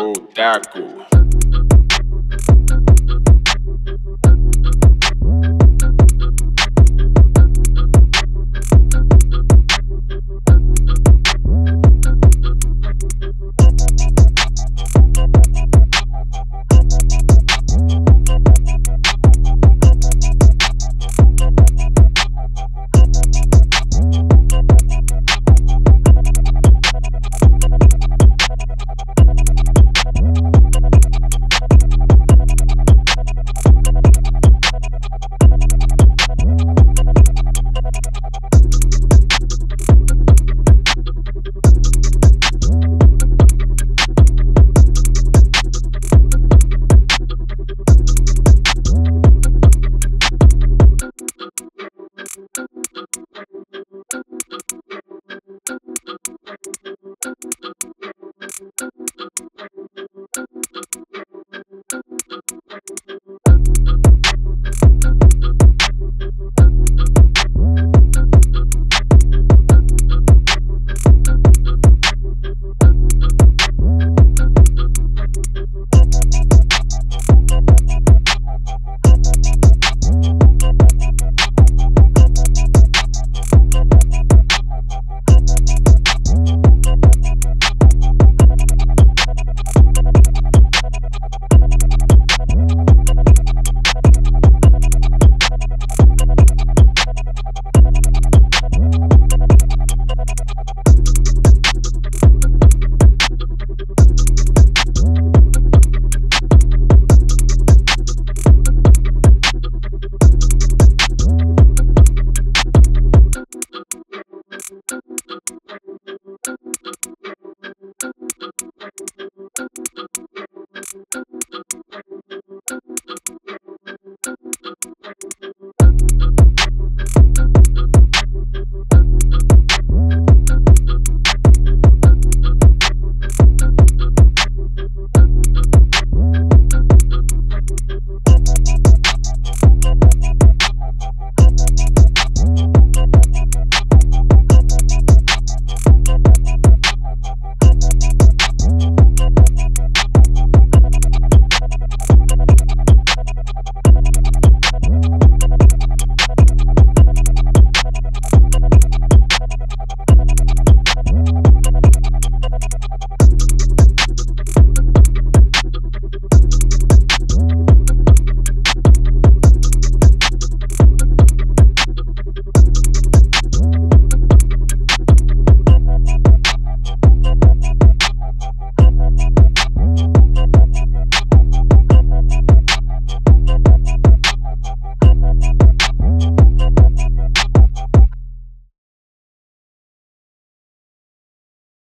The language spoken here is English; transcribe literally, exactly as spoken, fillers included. Otaku.